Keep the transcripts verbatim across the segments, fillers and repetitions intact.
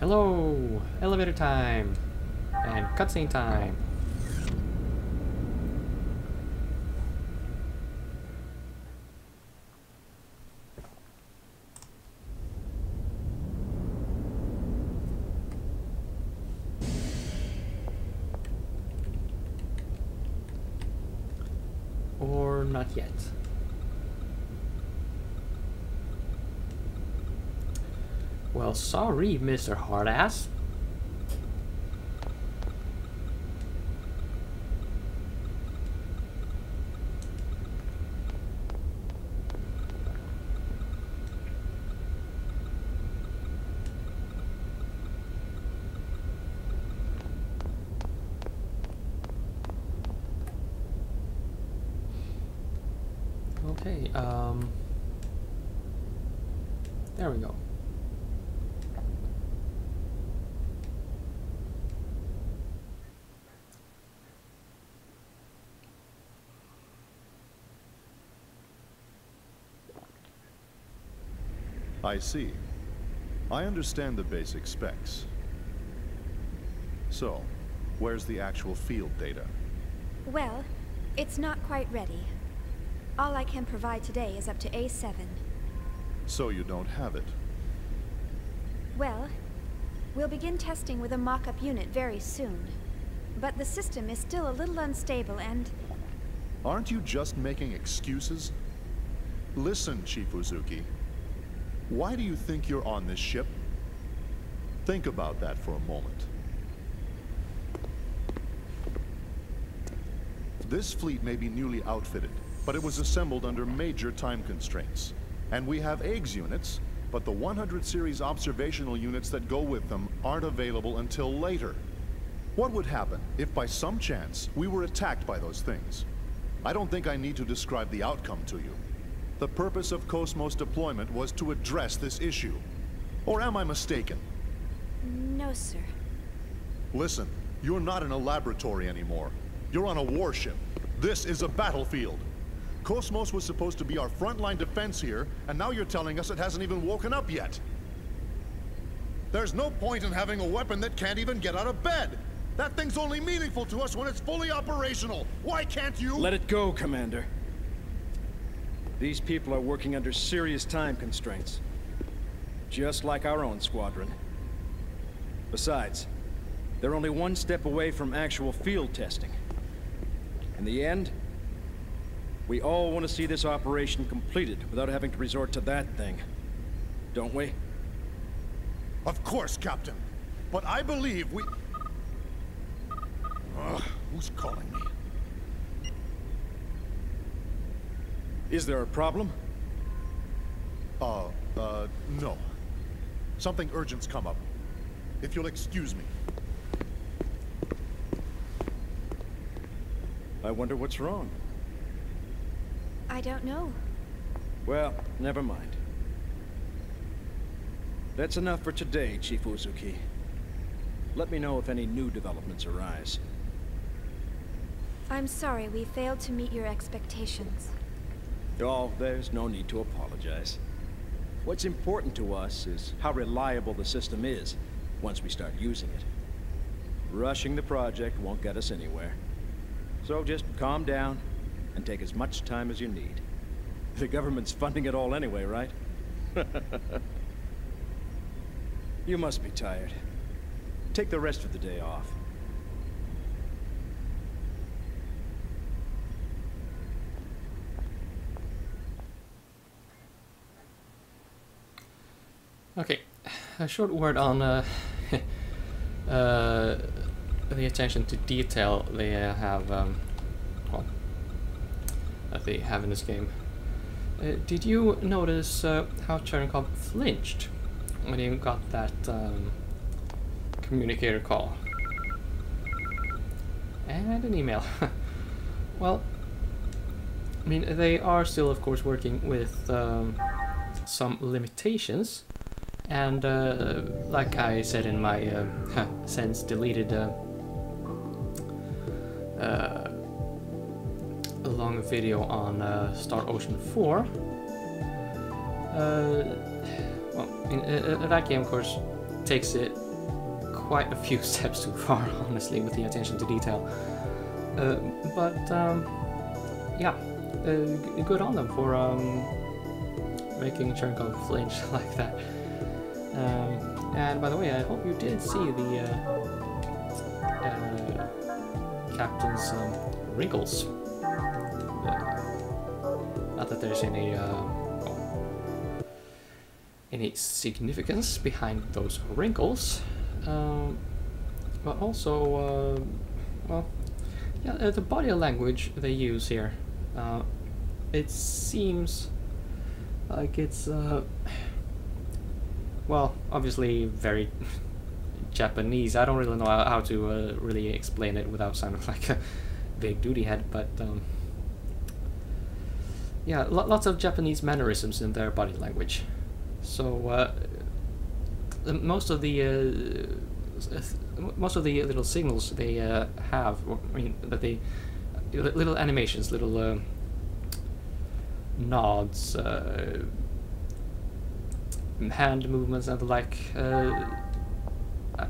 Hello! Elevator time! And cutscene time! Or not yet. Well, sorry, Mister Hardass. Okay, um... there we go. I see. I understand the basic specs. So, where's the actual field data? Well, it's not quite ready. All I can provide today is up to A seven. So you don't have it? Well, we'll begin testing with a mock-up unit very soon. But the system is still a little unstable and... Aren't you just making excuses? Listen, Chief Uzuki. Why do you think you're on this ship? Think about that for a moment. This fleet may be newly outfitted, but it was assembled under major time constraints. And we have Aegis units, but the one hundred series observational units that go with them aren't available until later. What would happen if by some chance we were attacked by those things? I don't think I need to describe the outcome to you. The purpose of K O S-M O S deployment was to address this issue. Or am I mistaken? No, sir. Listen, you're not in a laboratory anymore. You're on a warship. This is a battlefield. K O S-M O S was supposed to be our frontline defense here, and now you're telling us it hasn't even woken up yet. There's no point in having a weapon that can't even get out of bed. That thing's only meaningful to us when it's fully operational. Why can't you? Let it go, Commander. These people are working under serious time constraints, just like our own squadron. Besides, they're only one step away from actual field testing. In the end, we all want to see this operation completed without having to resort to that thing, don't we? Of course, Captain. But I believe we... Ugh, who's calling me? Is there a problem? Uh, uh, no. Something urgent's come up. If you'll excuse me. I wonder what's wrong. I don't know. Well, never mind. That's enough for today, Chief Uzuki. Let me know if any new developments arise. I'm sorry we failed to meet your expectations. Oh, there's no need to apologize. What's important to us is how reliable the system is once we start using it. Rushing the project won't get us anywhere. So just calm down and take as much time as you need. The government's funding it all anyway, right? You must be tired. Take the rest of the day off. Okay, a short word on uh, uh, the attention to detail they have, um, well, that they have in this game. Uh, did you notice uh, how Cherenkov flinched when he got that um, communicator call and an email? Well, I mean, they are still, of course, working with um, some limitations. And uh, like I said in my uh, huh, since deleted uh, uh, a long video on uh, Star Ocean four, uh, well, in, uh, that game of course takes it quite a few steps too far, honestly, with the attention to detail. Uh, but um, yeah, uh, good on them for um, making Cherenkov flinch like that. Um, and by the way, I hope you did see the uh, uh, captain's um, wrinkles. Uh, not that there's any uh, any significance behind those wrinkles, um, but also, uh, well, yeah, uh, the body language they use here. Uh, it seems like it's, uh, well, obviously very Japanese. I don't really know how to uh, really explain it without sounding like a big duty head, but um, yeah, lo lots of Japanese mannerisms in their body language. So uh, most of the uh, most of the little signals they uh, have, I mean, that they little animations, little uh, nods, uh, hand movements, and the like. Uh, uh,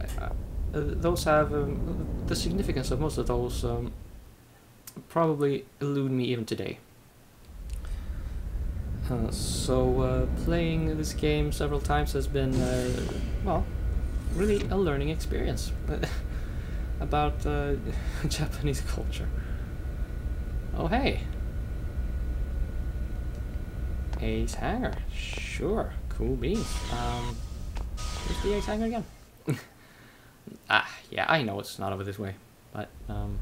those have um, the significance of most of those um, probably elude me even today. Uh, so uh, playing this game several times has been, uh, well, really a learning experience about uh, Japanese culture. Oh hey! Ace Hanger, sure, cool beans. Um, where's the Ace Hanger again? Ah, yeah, I know it's not over this way, but um,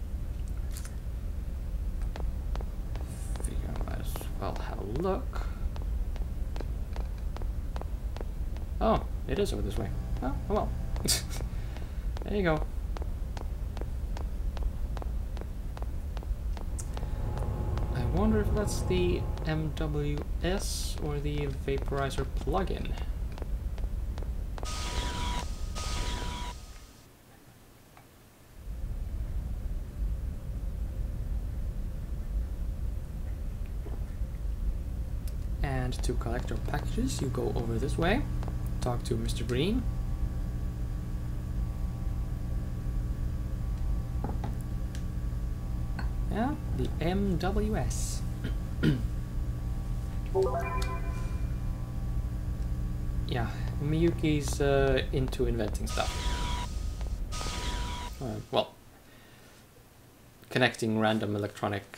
I figure I might as well have a look. Oh, it is over this way. Oh, well. There you go. I wonder if that's the M W S or the vaporizer plugin. And to collect your packages, you go over this way. Talk to Mister Green. Yeah, the M W S. Yeah, Miyuki's uh, into inventing stuff. Uh, well, connecting random electronic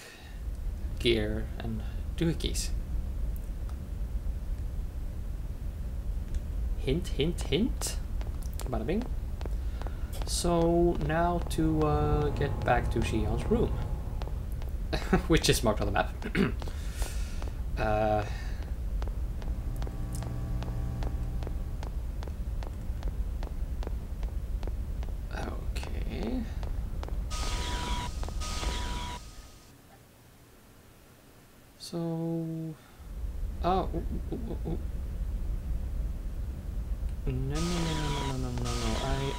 gear and doohickeys. Hint, hint, hint. Bada bing. So now to uh, get back to Shion's room, which is marked on the map. uh, okay. So, oh. Ooh, ooh, ooh, ooh. No, no, no, no, no, no, no, no, I...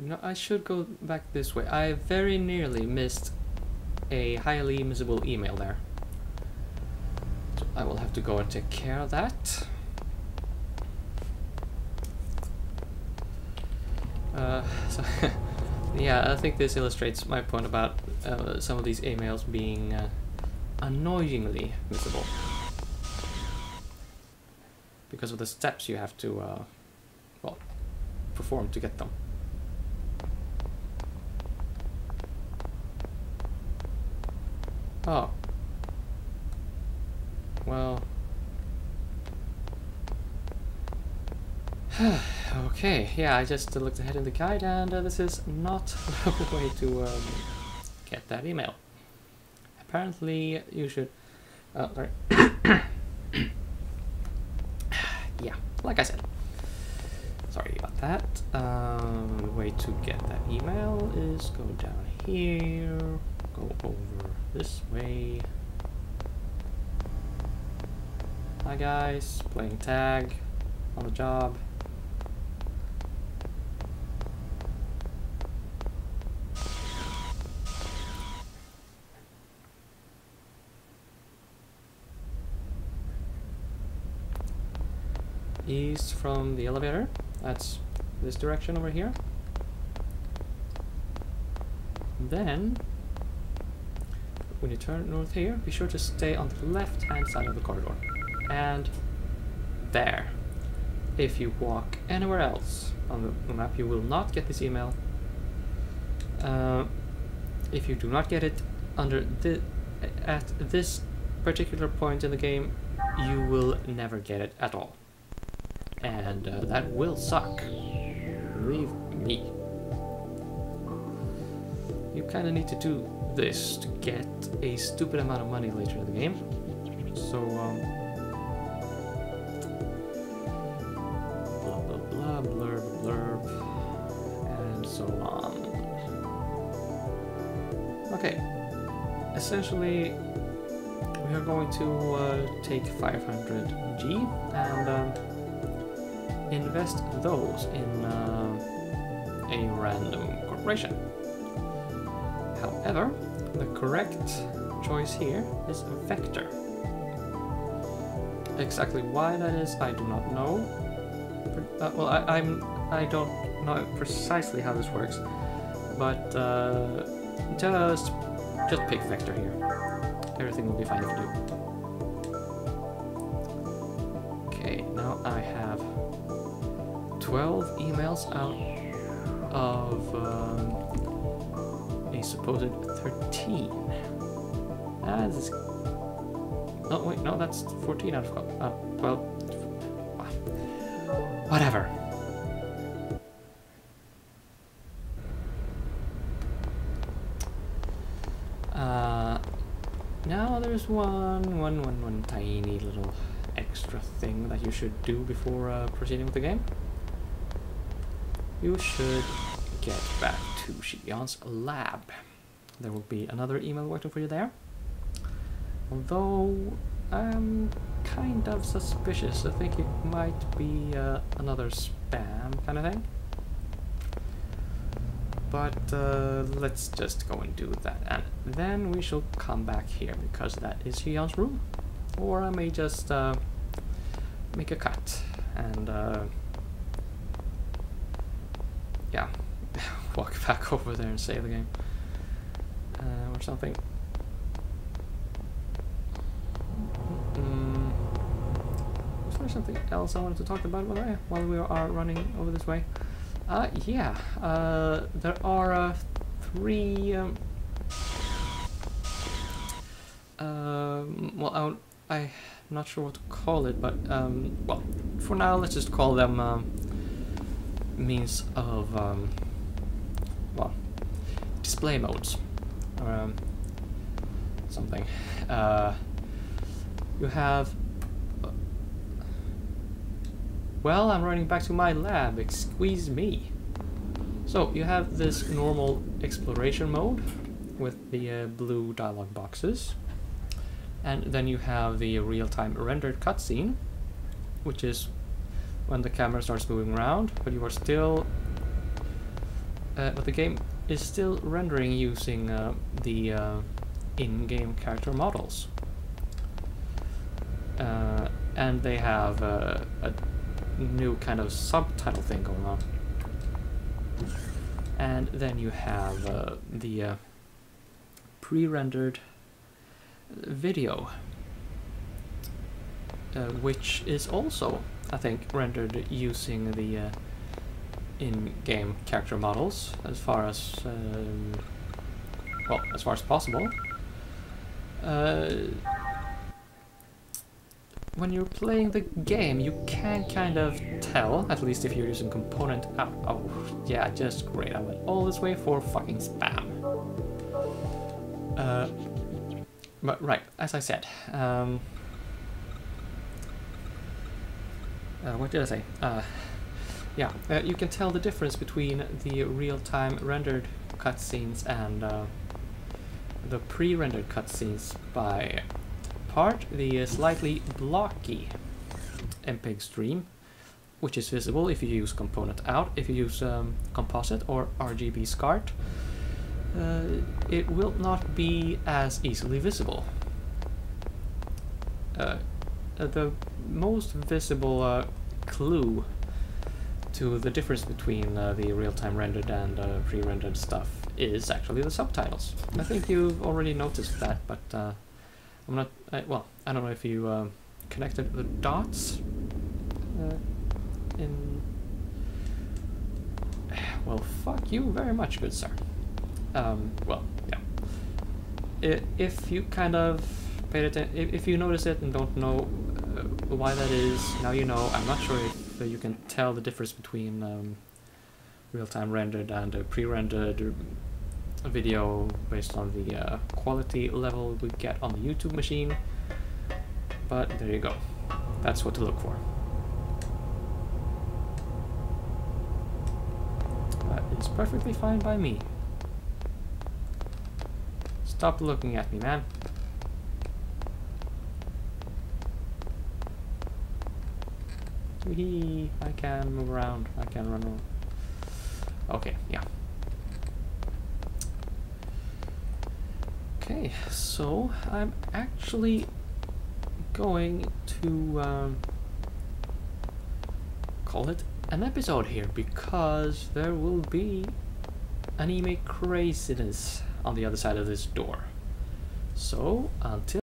No, I should go back this way. I very nearly missed a highly missable email there. So I will have to go and take care of that. Uh, so yeah, I think this illustrates my point about uh, some of these emails being uh, annoyingly missable, because of the steps you have to, uh, well, perform to get them. Oh. Well. Okay, yeah, I just uh, looked ahead in the guide, and uh, this is not the way to um, get that email. Apparently, you should... Uh, sorry. Yeah, like I said. Sorry about that. Um, the way to get that email is go down here, go over this way. Hi guys, playing tag on the job. east from the elevator. That's this direction over here. Then, when you turn north here, be sure to stay on the left-hand side of the corridor. And there. If you walk anywhere else on the map, you will not get this email. Uh, if you do not get it under the, at this particular point in the game, you will never get it at all. And uh, that will suck. Believe me. You kind of need to do this to get a stupid amount of money later in the game. So, um... blah blah blah, blurb blurb, and so on. Okay. Essentially, we are going to uh, take five hundred G and um, invest those in uh, a random corporation. However, the correct choice here is Vector. Exactly why that is, I do not know. Uh, well, I, I'm I don't know precisely how this works, but uh, just just pick Vector here. Everything will be fine if you do. Okay, now I have twelve emails out of. Um, supposed thirteen. Ah, this is... No, wait, no, that's fourteen out of twelve. Uh, well, whatever. Uh, now there's one, one, one, one tiny little extra thing that you should do before uh, proceeding with the game. You should get back to Shion's lab. There will be another email waiting for you there. Although I'm kind of suspicious. I think it might be uh, another spam kind of thing. But uh, let's just go and do that, and then we shall come back here because that is Shion's room. Or I may just uh, make a cut and uh, yeah. Walk back over there and save the game, uh, or something. Mm-mm. Was there something else I wanted to talk about while we are running over this way? Uh, yeah, uh, there are uh, three. Um, um, well, I would, I'm not sure what to call it, but um, well, for now let's just call them um, means of. Um, Well, display modes or um, something. Uh, you have. Uh, well, I'm running back to my lab. Excuse me. So you have this normal exploration mode with the uh, blue dialog boxes, and then you have the real-time rendered cutscene, which is when the camera starts moving around, but you are still. Uh, but the game is still rendering using uh, the uh, in-game character models. Uh, and they have uh, a new kind of subtitle thing going on. And then you have uh, the uh, pre-rendered video, uh, which is also, I think, rendered using the uh, in-game character models as far as um, well as far as possible. Uh, when you're playing the game, you can kind of tell, at least if you're using component app. Oh yeah, just great. I went all this way for fucking spam. Uh, but right, as I said. Um, uh, what did I say? Uh, Yeah, uh, you can tell the difference between the real-time rendered cutscenes and uh, the pre-rendered cutscenes by part the uh, slightly blocky M P E G stream, which is visible if you use component out. If you use um, composite or R G B SCART, uh, it will not be as easily visible. Uh, the most visible uh, clue to the difference between uh, the real-time rendered and uh, pre-rendered stuff is actually the subtitles. I think you've already noticed that, but uh, I'm not. I, well, I don't know if you uh, connected the dots uh, in. Well, fuck you very much, good sir. Um, well, yeah. If you kind of paid attention, if you notice it and don't know why that is, now you know. I'm not sure if you can tell the difference between um, real-time rendered and a pre-rendered video based on the uh, quality level we get on the YouTube machine. But there you go. That's what to look for. That is perfectly fine by me. Stop looking at me, man. Wee, I can move around. I can run around. Okay, yeah. Okay, so I'm actually going to um, call it an episode here, because there will be anime craziness on the other side of this door. So until